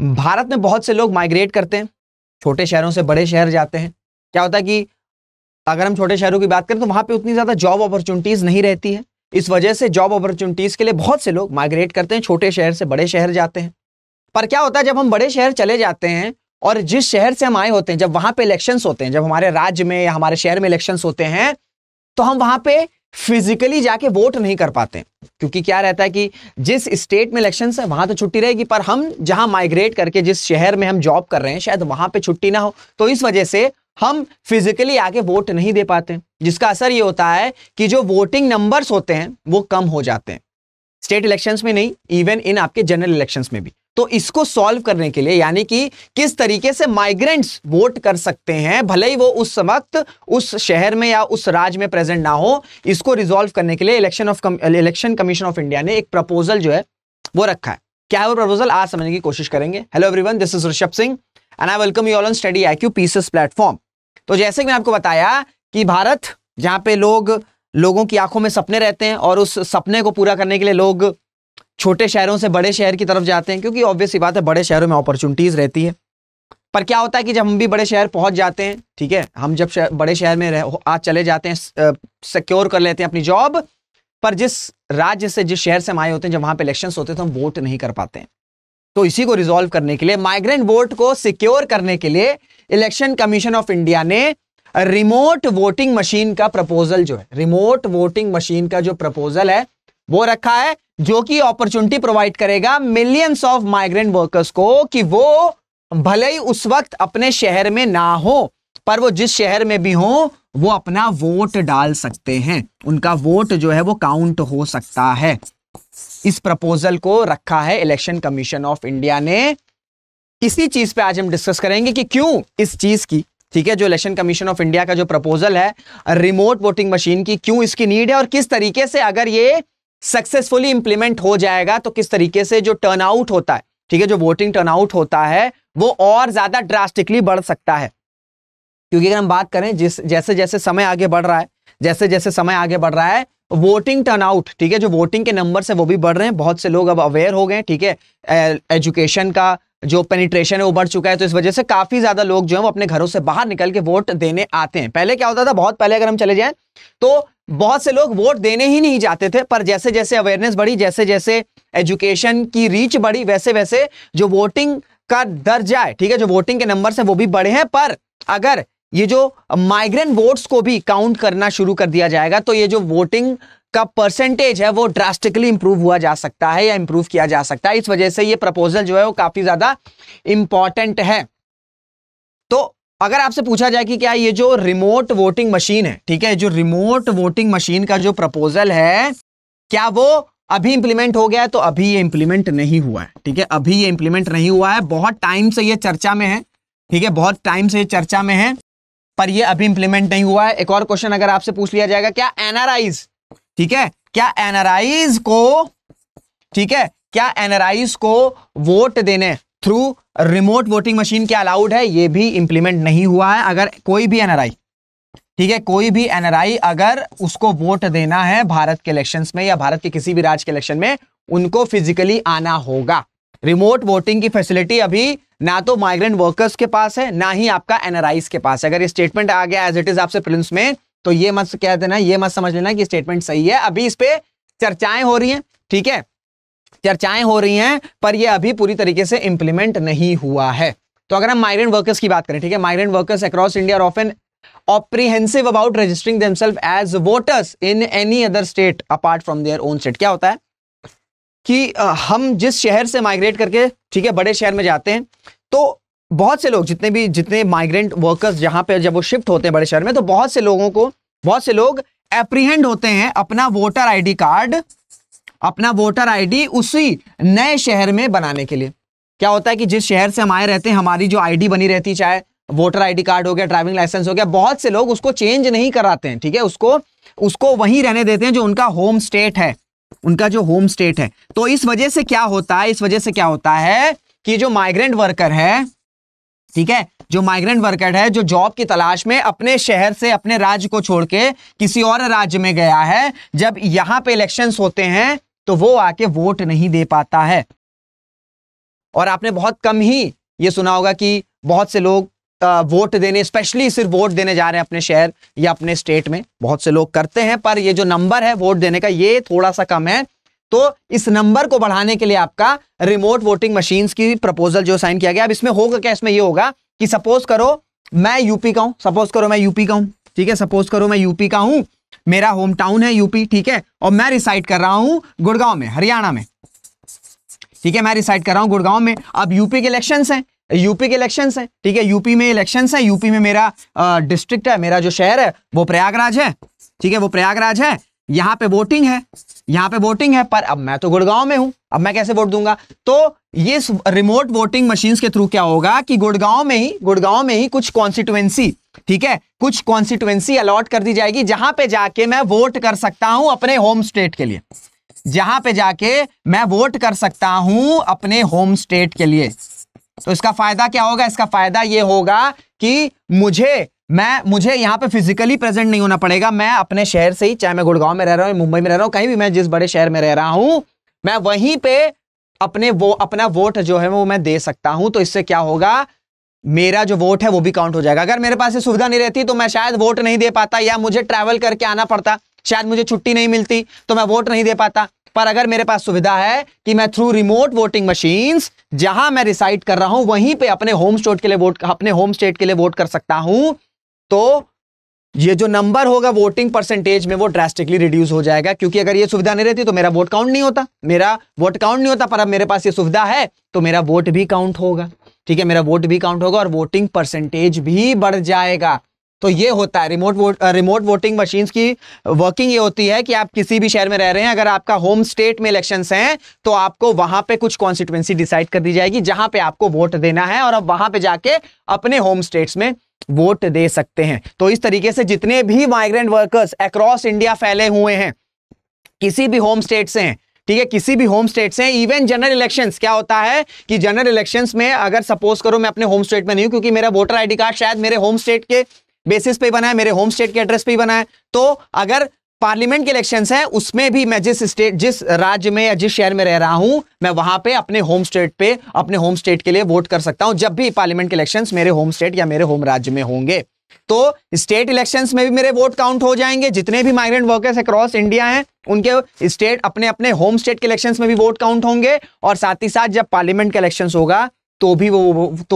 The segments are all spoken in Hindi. भारत में बहुत से लोग माइग्रेट करते हैं, छोटे शहरों से बड़े शहर जाते हैं। क्या होता है कि अगर हम छोटे शहरों की बात करें तो वहाँ पे उतनी ज़्यादा जॉब अपॉर्चुनिटीज़ नहीं रहती है। इस वजह से जॉब अपॉर्चुनिटीज़ के लिए बहुत से लोग माइग्रेट करते हैं, छोटे शहर से बड़े शहर जाते हैं। पर क्या होता है, जब हम बड़े शहर चले जाते हैं और जिस शहर से हम आए होते हैं, जब वहाँ पे इलेक्शंस होते हैं, जब हमारे राज्य में या हमारे शहर में इलेक्शंस होते हैं, तो हम वहाँ पे फिजिकली जाके वोट नहीं कर पाते। क्योंकि क्या रहता है कि जिस स्टेट में इलेक्शंस है वहाँ तो छुट्टी रहेगी, पर हम जहाँ माइग्रेट करके जिस शहर में हम जॉब कर रहे हैं शायद वहाँ पे छुट्टी ना हो, तो इस वजह से हम फिजिकली आके वोट नहीं दे पाते। जिसका असर ये होता है कि जो वोटिंग नंबर्स होते हैं वो कम हो जाते हैं, स्टेट इलेक्शंस में नहीं, इवन इन आपके जनरल इलेक्शंस में भी। तो इसको सॉल्व करने के लिए, यानी कि किस तरीके से माइग्रेंट्स वोट कर सकते हैं भले ही वो उस वक्त उस शहर में या उस राज्य में प्रेजेंट ना हो, इसको रिजॉल्व करने के लिए इलेक्शन कमीशन ऑफ इंडिया ने एक प्रपोजल जो है वो रखा है। क्या है वो प्रपोजल, आज समझने की कोशिश करेंगे। Hello everyone, this is Rishabh Singh and I welcome you all on study IQ pieces platform. तो जैसे कि मैं आपको बताया कि भारत, जहाँ पे लोगों की आंखों में सपने रहते हैं और उस सपने को पूरा करने के लिए लोग छोटे शहरों से बड़े शहर की तरफ जाते हैं, क्योंकि ऑब्वियस सी बात है बड़े शहरों में अपॉर्चुनिटीज़ रहती है। पर क्या होता है कि जब हम भी बड़े शहर पहुंच जाते हैं, ठीक है, हम जब बड़े शहर में आज चले जाते हैं, सिक्योर कर लेते हैं अपनी जॉब, पर जिस राज्य से जिस शहर से हम आए होते हैं जब वहाँ पे इलेक्शंस होते हैं तो हम वोट नहीं कर पाते हैं। तो इसी को रिजॉल्व करने के लिए, माइग्रेंट वोट को सिक्योर करने के लिए, इलेक्शन कमीशन ऑफ इंडिया ने रिमोट वोटिंग मशीन का प्रपोजल जो है, रिमोट वोटिंग मशीन का जो प्रपोजल है वो रखा है, जो कि अपॉर्चुनिटी प्रोवाइड करेगा मिलियंस ऑफ माइग्रेंट वर्कर्स को कि वो भले ही उस वक्त अपने शहर में ना हो पर वो जिस शहर में भी हो वो अपना वोट डाल सकते हैं, उनका वोट जो है वो काउंट हो सकता है। इस प्रपोजल को रखा है इलेक्शन कमीशन ऑफ इंडिया ने। इसी चीज पे आज हम डिस्कस करेंगे कि क्यों इस चीज की, ठीक है, जो इलेक्शन कमीशन ऑफ इंडिया का जो प्रपोजल है रिमोट वोटिंग मशीन की, क्यों इसकी नीड है और किस तरीके से अगर ये सक्सेसफुली इंप्लीमेंट हो जाएगा तो किस तरीके से जो टर्नआउट होता है, ठीक है, जो वोटिंग टर्नआउट होता है वो और ज्यादा ड्रास्टिकली बढ़ सकता है। क्योंकि अगर हम बात करें जैसे समय आगे बढ़ रहा है, वोटिंग टर्नआउट, ठीक है, जो वोटिंग के नंबर से वो भी बढ़ रहे हैं। बहुत से लोग अब अवेयर हो गए, ठीक है, एजुकेशन का जो पेनिट्रेशन है वो बढ़ चुका है, तो इस वजह से काफी ज्यादा लोग जो है वो अपने घरों से बाहर निकल के वोट देने आते हैं। पहले क्या होता था, बहुत पहले अगर हम चले जाएं तो बहुत से लोग वोट देने ही नहीं जाते थे, पर जैसे जैसे अवेयरनेस बढ़ी, जैसे जैसे एजुकेशन की रीच बढ़ी, वैसे वैसे जो वोटिंग का दर्जा है, ठीक है, जो वोटिंग के नंबर से वो भी बढ़े हैं। पर अगर ये जो माइग्रेंट वोट्स को भी काउंट करना शुरू कर दिया जाएगा तो ये जो वोटिंग का परसेंटेज है वो ड्रास्टिकली इंप्रूव हुआ जा सकता है या इंप्रूव किया जा सकता है। इस वजह से ये प्रपोजल जो है वो काफी ज्यादा इंपॉर्टेंट है। तो अगर आपसे पूछा जाए कि क्या ये जो रिमोट वोटिंग मशीन है, ठीक है, जो रिमोट वोटिंग मशीन का जो प्रपोजल है क्या वो अभी इंप्लीमेंट हो गया है, तो अभी ये इंप्लीमेंट नहीं हुआ है, ठीक है, अभी ये इंप्लीमेंट नहीं हुआ है। बहुत टाइम से ये चर्चा में है, ठीक है, बहुत टाइम से ये चर्चा में है पर ये अभी इंप्लीमेंट नहीं हुआ है। एक और क्वेश्चन अगर आपसे पूछ लिया जाएगा, क्या एनआरआईज, ठीक है, क्या एनआरआईज को वोट देने थ्रू रिमोट वोटिंग मशीन क्या अलाउड है, ये भी इंप्लीमेंट नहीं हुआ है। अगर कोई भी एनआरआई, ठीक है, कोई भी एनआरआई अगर उसको वोट देना है भारत के इलेक्शंस में या भारत के किसी भी राज्य के इलेक्शन में, उनको फिजिकली आना होगा। रिमोट वोटिंग की फैसिलिटी अभी ना तो माइग्रेंट वर्कर्स के पास है ना ही आपका एनआरआईज के पास है। अगर ये स्टेटमेंट आ गया एज इट इज आपसे प्रिलिम्स में तो ये मत कह देना, ये मत समझ लेना कि स्टेटमेंट सही है। अभी इस पे चर्चाएं हो रही हैं, ठीक है, चर्चाएं हो रही हैं पर ये अभी पूरी तरीके से इंप्लीमेंट नहीं हुआ है। तो अगर हम माइग्रेंट वर्कर्स की बात करें, ठीक है, migrant workers across India are often apprehensive about registering themselves as voters in any other state apart from their own state. क्या होता है कि हम जिस शहर से माइग्रेट करके, ठीक है, बड़े शहर में जाते हैं तो बहुत से लोग, जितने माइग्रेंट वर्कर्स जहाँ पे जब वो शिफ्ट होते हैं बड़े शहर में, तो बहुत से लोग एप्रीहेंड होते हैं अपना वोटर आईडी उसी नए शहर में बनाने के लिए। क्या होता है कि जिस शहर से हम आए रहते हैं हमारी जो आईडी बनी रहती है, चाहे वोटर आईडी कार्ड हो गया, ड्राइविंग लाइसेंस हो गया, बहुत से लोग उसको चेंज नहीं कराते हैं, ठीक है, उसको वहीं रहने देते हैं जो उनका होम स्टेट है, तो इस वजह से क्या होता है कि जो माइग्रेंट वर्कर है, ठीक है, जो जॉब की तलाश में अपने शहर से, अपने राज्य को छोड़ के किसी और राज्य में गया है, जब यहां पे इलेक्शंस होते हैं तो वो आके वोट नहीं दे पाता है। और आपने बहुत कम ही ये सुना होगा कि बहुत से लोग वोट देने, स्पेशली सिर्फ वोट देने जा रहे हैं अपने शहर या अपने स्टेट में, बहुत से लोग करते हैं, पर ये जो नंबर है वोट देने का ये थोड़ा सा कम है। तो इस नंबर को बढ़ाने के लिए आपका रिमोट वोटिंग मशीन्स की प्रपोजल जो साइन किया गया, अब इसमें होगा क्या, इसमें ये होगा कि सपोज करो मैं यूपी का हूं, ठीक है, सपोज करो मैं यूपी का हूं, मेरा होम टाउन है यूपी, ठीक है, और मैं रिसाइड कर रहा हूं गुड़गांव में, हरियाणा में, ठीक है, मैं रिसाइड कर रहा हूं गुड़गांव में। अब यूपी के इलेक्शंस हैं, ठीक है, यूपी में इलेक्शंस हैं, यूपी में मेरा डिस्ट्रिक्ट है, मेरा जो शहर है वो प्रयागराज है, ठीक है, वो प्रयागराज है, यहाँ पे वोटिंग है, पर अब मैं तो गुड़गांव में हूं, अब मैं कैसे वोट दूंगा। तो ये रिमोट वोटिंग मशीन्स के थ्रू क्या होगा कि गुड़गांव में ही कुछ कॉन्स्टिट्यूएंसी, ठीक है, कुछ कॉन्स्टिट्यूएंसी अलॉट कर दी जाएगी जहां पे जाके मैं वोट कर सकता हूं अपने होम स्टेट के लिए, तो इसका फायदा क्या होगा, इसका फायदा ये होगा कि मुझे यहाँ पे फिजिकली प्रेजेंट नहीं होना पड़ेगा, मैं अपने शहर से ही, चाहे मैं गुड़गांव में रह रहा हूँ, मुंबई में रह रहा हूँ, कहीं भी मैं जिस बड़े शहर में रह रहा हूँ, मैं वहीं पे अपना वोट जो है वो मैं दे सकता हूँ। तो इससे क्या होगा, मेरा जो वोट है वो भी काउंट हो जाएगा। अगर मेरे पास ये सुविधा नहीं रहती तो मैं शायद वोट नहीं दे पाता, या मुझे ट्रैवल करके आना पड़ता, शायद मुझे छुट्टी नहीं मिलती तो मैं वोट नहीं दे पाता। पर अगर मेरे पास सुविधा है कि मैं थ्रू रिमोट वोटिंग मशीन्स जहां मैं रिसाइड कर रहा हूं वहीं पे अपने होम स्टेट के लिए वोट कर सकता हूं, तो ये जो नंबर होगा वोटिंग परसेंटेज में वो ड्रास्टिकली रिड्यूस हो जाएगा। क्योंकि अगर ये सुविधा नहीं रहती तो मेरा वोट काउंट नहीं होता, पर अब मेरे पास ये सुविधा है तो मेरा वोट भी काउंट होगा, ठीक है, मेरा वोट भी काउंट होगा और वोटिंग परसेंटेज भी बढ़ जाएगा। तो ये होता है रिमोट वोटिंग मशीन्स की वर्किंग, ये होती है कि आप किसी भी शहर में रह रहे हैं, अगर आपका होम स्टेट में इलेक्शंस हैं तो आपको वहां पे कुछ कॉन्स्टिट्यूएंसी डिसाइड कर दी जाएगी जहां पे आपको वोट देना है, और अब वहां पे जाके अपने होम स्टेट्स में वोट दे सकते हैं। तो इस तरीके से जितने भी माइग्रेंट वर्कर्स अक्रॉस इंडिया फैले हुए हैं, किसी भी होम स्टेट से हैं, ठीक है, इवन जनरल इलेक्शंस, क्या होता है कि जनरल इलेक्शंस में अगर सपोज करो मैं अपने होम स्टेट में नहीं हूं, क्योंकि मेरा वोटर आईडी कार्ड शायद मेरे होम स्टेट के बेसिस पे बना है, मेरे होम स्टेट के एड्रेस पे ही बना है, तो अगर पार्लियामेंट के इलेक्शंस हैं उसमें भी मैं जिस राज्य में या जिस शहर में रह रहा हूं मैं वहां पे अपने होम स्टेट के लिए वोट कर सकता हूं जब भी पार्लियामेंट के इलेक्शंस मेरे होम स्टेट या मेरे होम राज्य में होंगे। तो स्टेट इलेक्शंस में भी मेरे वोट काउंट हो जाएंगे, जितने भी माइग्रेंट वर्कर्स अक्रॉस इंडिया हैं उनके स्टेट अपने होम स्टेट के इलेक्शंस में भी वोट काउंट होंगे, और साथ ही साथ जब पार्लियामेंट का इलेक्शंस होगा तो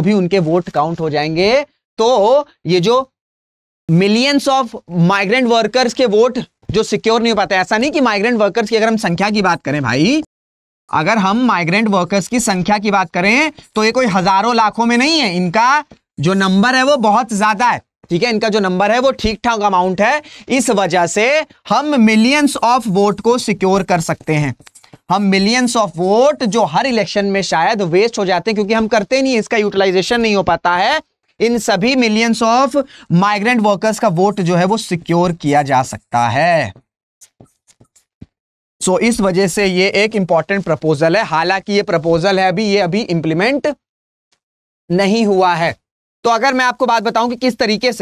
भी उनके वोट काउंट हो जाएंगे। तो ये जो मिलियंस ऑफ माइग्रेंट वर्कर्स के वोट जो सिक्योर नहीं हो पाते, ऐसा नहीं कि माइग्रेंट वर्कर्स की अगर हम संख्या की बात करें, भाई अगर हम माइग्रेंट वर्कर्स की संख्या की बात करें तो ये कोई हजारों लाखों में नहीं है, इनका जो नंबर है वो बहुत ज्यादा है, ठीक है, इनका जो नंबर है वो ठीक ठाक अमाउंट है। इस वजह से हम मिलियंस ऑफ वोट को सिक्योर कर सकते हैं, हम मिलियंस ऑफ वोट जो हर इलेक्शन में शायद वेस्ट हो जाते हैं क्योंकि हम करते नहीं, इसका यूटिलाइजेशन नहीं हो पाता है, इन सभी मिलियंस ऑफ माइग्रेंट वर्कर्स का वोट जो है वो सिक्योर किया जा सकता है। सो इस वजह से ये एक इंपॉर्टेंट प्रपोजल है, हालांकि ये प्रपोजल है अभी, ये अभी इंप्लीमेंट नहीं हुआ है। तो अगर मैं आपको बात बताऊं कि किस तरीके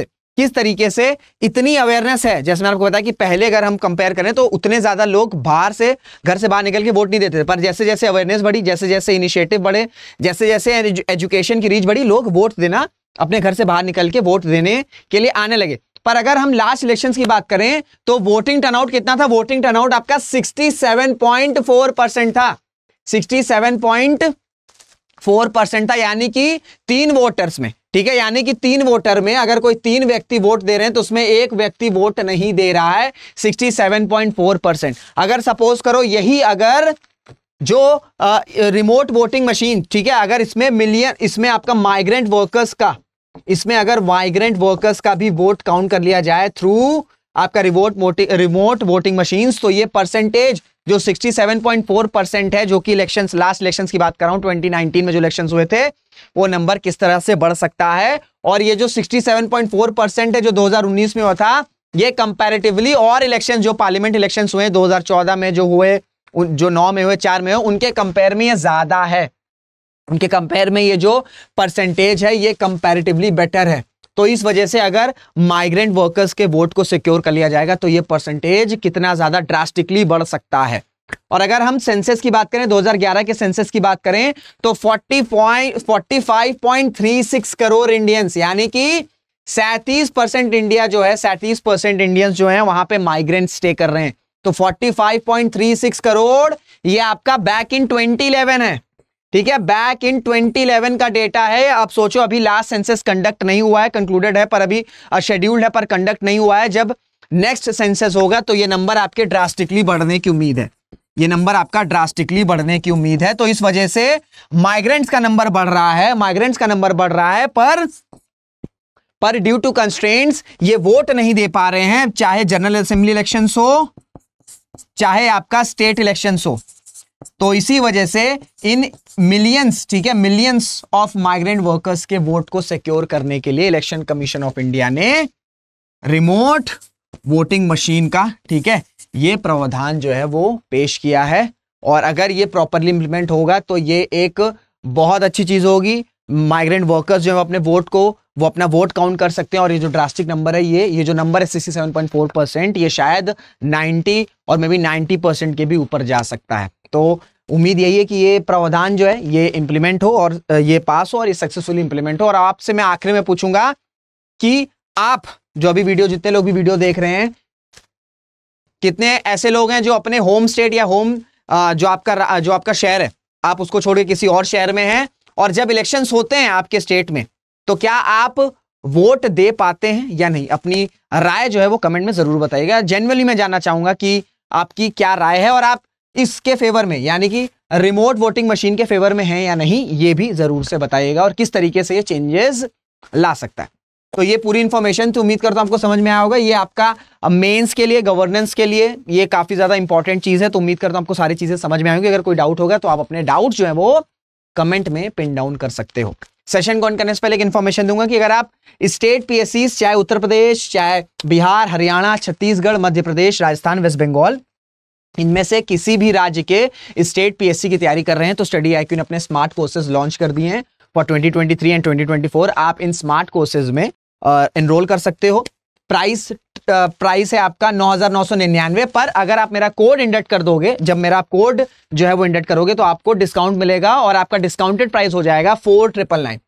से इतनी अवेयरनेस है, जैसे मैंने आपको बताया कि पहले अगर हम कंपेयर करें तो उतने ज्यादा लोग घर से बाहर निकल के वोट नहीं देते थे, पर जैसे जैसे अवेयरनेस बढ़ी, जैसे जैसे इनिशिएटिव बढ़े, जैसे जैसे एजुकेशन की रीच बढ़ी, लोग वोट देना, अपने घर से बाहर निकल के वोट देने के लिए आने लगे। पर अगर हम लास्ट इलेक्शंस की बात करें तो वोटिंग टर्नआउट कितना था, वोटिंग टर्नआउट आपका 67.4% था, 67.4% था, यानी कि 3 वोटर्स में, ठीक है, यानी कि 3 वोटर में अगर कोई 3 व्यक्ति वोट दे रहे हैं तो उसमें 1 व्यक्ति वोट नहीं दे रहा है, 67.4%। अगर सपोज करो यही अगर जो रिमोट वोटिंग मशीन, ठीक है, अगर इसमें आपका माइग्रेंट वर्कर्स का भी वोट काउंट कर लिया जाए थ्रू आपका रिमोट वोटिंग मशीन्स, तो ये परसेंटेज जो 67.4% है, जो कि लास्ट इलेक्शंस की बात कर रहा हूं, 2019 में जो इलेक्शंस हुए थे, वो नंबर किस तरह से बढ़ सकता है। और ये जो 67.4% है जो 2019 में हुआ था, ये कंपैरेटिवली और इलेक्शन जो पार्लियामेंट इलेक्शन हुए 2014 में जो हुए, जो 9 में हुए 4 में हुए, उनके कंपेयर में ये ज्यादा है, उनके कंपेयर में ये जो परसेंटेज है ये कंपैरेटिवली बेटर है। तो इस वजह से अगर माइग्रेंट वर्कर्स के वोट को सिक्योर कर लिया जाएगा तो ये परसेंटेज कितना ज्यादा ड्रास्टिकली बढ़ सकता है। और अगर हम सेंसेस की बात करें 2011 के सेंसेस की बात करें तो 45.36 करोड़ इंडियंस यानी कि 37% इंडिया जो है 37% इंडियंस जो है वहां पे माइग्रेंट स्टे कर रहे हैं। तो 45.36 करोड़ ये आपका बैक इन 2011 है, ठीक है, बैक इन 2011 का डेटा है। आप सोचो अभी लास्ट सेंसस कंडक्ट नहीं हुआ है, कंक्लूडेड है पर अभी शेड्यूल्ड है पर कंडक्ट नहीं हुआ है। जब नेक्स्ट सेंसस होगा तो ये नंबर आपके ड्रास्टिकली बढ़ने की उम्मीद है, ये नंबर आपका ड्रास्टिकली बढ़ने की उम्मीद है। तो इस वजह से माइग्रेंट्स का नंबर बढ़ रहा है, माइग्रेंट्स का नंबर बढ़ रहा है पर ड्यू टू कंस्ट्रेंट्स ये वोट नहीं दे पा रहे हैं, चाहे जनरल असेंबली इलेक्शन हो चाहे आपका स्टेट इलेक्शन हो। तो इसी वजह से इन मिलियंस, ठीक है, मिलियंस ऑफ माइग्रेंट वर्कर्स के वोट को सिक्योर करने के लिए इलेक्शन कमीशन ऑफ इंडिया ने रिमोट वोटिंग मशीन का, ठीक है, ये प्रावधान जो है वो पेश किया है। और अगर ये प्रॉपरली इंप्लीमेंट होगा तो ये एक बहुत अच्छी चीज होगी। माइग्रेंट वर्कर्स जो है अपने वोट को, वो अपना वोट काउंट कर सकते हैं। और ये जो ड्रास्टिक नंबर है, ये जो नंबर है 67.4%, ये शायद 90 और मे बी 90% के भी ऊपर जा सकता है। तो उम्मीद यही है कि ये प्रावधान जो है ये इंप्लीमेंट हो और ये पास हो और ये सक्सेसफुली इंप्लीमेंट हो। और आपसे मैं आखिर में पूछूंगा कि आप जो अभी वीडियो, जितने लोग भी वीडियो देख रहे हैं, कितने ऐसे लोग हैं जो अपने होम स्टेट या होम जो आपका शहर है आप उसको छोड़ के किसी और शहर में हैं और जब इलेक्शंस होते हैं आपके स्टेट में तो क्या आप वोट दे पाते हैं या नहीं? अपनी राय जो है वो कमेंट में जरूर बताइएगा। जनरली मैं जानना चाहूंगा कि आपकी क्या राय है और आप इसके फेवर में यानी कि रिमोट वोटिंग मशीन के फेवर में हैं या नहीं, ये भी जरूर से बताइएगा और किस तरीके से ये चेंजेस ला सकता है। तो ये पूरी इन्फॉर्मेशन तो उम्मीद करता हूं आपको समझ में आया होगा। ये आपका मेंस के लिए, गवर्नेंस के लिए ये काफी ज्यादा इंपॉर्टेंट चीज है। तो उम्मीद करता हूं आपको सारी चीजें समझ में आएंगी। अगर कोई डाउट होगा तो आप अपने डाउट जो है वो कमेंट में पिन डाउन कर सकते हो। सेशन को ऑन करने से पहले एक इन्फॉर्मेशन दूंगा कि अगर आप स्टेट पीएससी चाहे उत्तर प्रदेश, चाहे बिहार, हरियाणा, छत्तीसगढ़, मध्य प्रदेश, राजस्थान, वेस्ट बंगाल, इनमें से किसी भी राज्य के स्टेट पीएससी की तैयारी कर रहे हैं तो स्टडी आईक्यू ने अपने स्मार्ट कोर्सेज लॉन्च कर दिए हैं फॉर 2023 एंड 2024। आप इन स्मार्ट कोर्सेज में एनरोल कर सकते हो। प्राइस है आपका 9,999 पर। अगर आप मेरा कोड इंडेक्ट कर दोगे, जब मेरा कोड जो है वो इंडेक्ट करोगे तो आपको डिस्काउंट मिलेगा और आपका डिस्काउंटेड प्राइस हो जाएगा 4,999।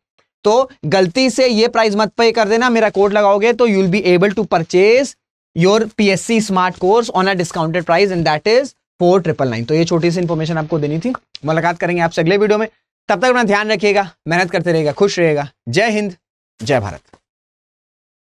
तो गलती से ये प्राइस मत पे कर देना, मेरा कोड लगाओगे तो you will be able to purchase your PSC smart course on a discounted price and that is 4,999। तो ये छोटी सी इंफॉर्मेशन आपको देनी थी। मुलाकात करेंगे आपसे अगले वीडियो में, तब तक अपना ध्यान रखिएगा, मेहनत करते रहेगा, खुश रहेगा। जय हिंद, जय भारत।